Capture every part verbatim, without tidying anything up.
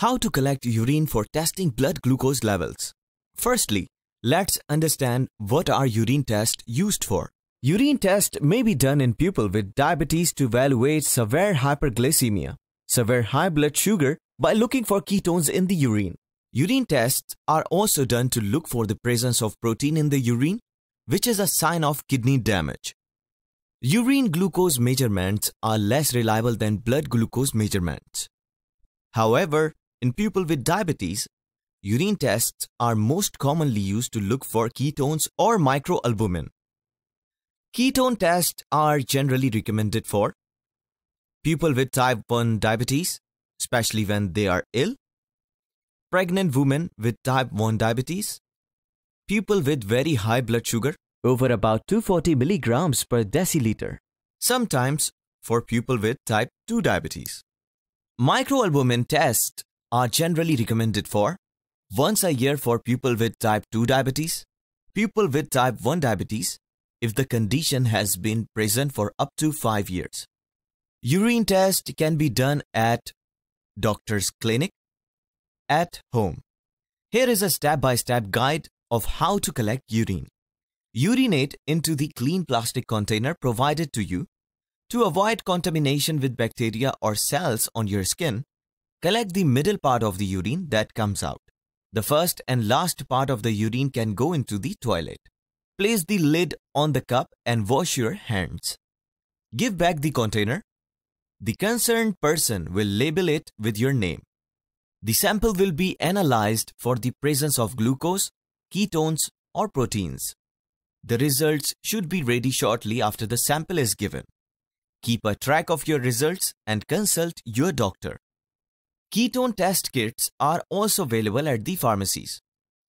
How to collect urine for testing blood glucose levels. Firstly, let's understand what are urine tests used for. Urine tests may be done in people with diabetes to evaluate severe hyperglycemia, severe high blood sugar, by looking for ketones in the urine. Urine tests are also done to look for the presence of protein in the urine, which is a sign of kidney damage. Urine glucose measurements are less reliable than blood glucose measurements. However, in people with diabetes, urine tests are most commonly used to look for ketones or microalbumin. Ketone tests are generally recommended for people with type one diabetes, especially when they are ill, pregnant women with type one diabetes, people with very high blood sugar, over about two hundred forty milligrams per deciliter. Sometimes for people with type two diabetes. Microalbumin tests are generally recommended for once a year for people with type two diabetes, people with type one diabetes, if the condition has been present for up to five years. Urine test can be done at doctor's clinic, at home. Here is a step-by-step guide of how to collect urine. Urinate into the clean plastic container provided to you. To avoid contamination with bacteria or cells on your skin, collect the middle part of the urine that comes out. The first and last part of the urine can go into the toilet. Place the lid on the cup and wash your hands. Give back the container. The concerned person will label it with your name. The sample will be analyzed for the presence of glucose, ketones, or proteins. The results should be ready shortly after the sample is given. Keep a track of your results and consult your doctor. Ketone test kits are also available at the pharmacies.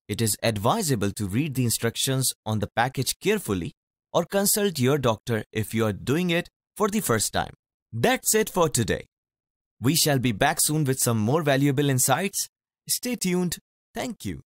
It is advisable to read the instructions on the package carefully or consult your doctor if you are doing it for the first time. That's it for today. We shall be back soon with some more valuable insights. Stay tuned. Thank you.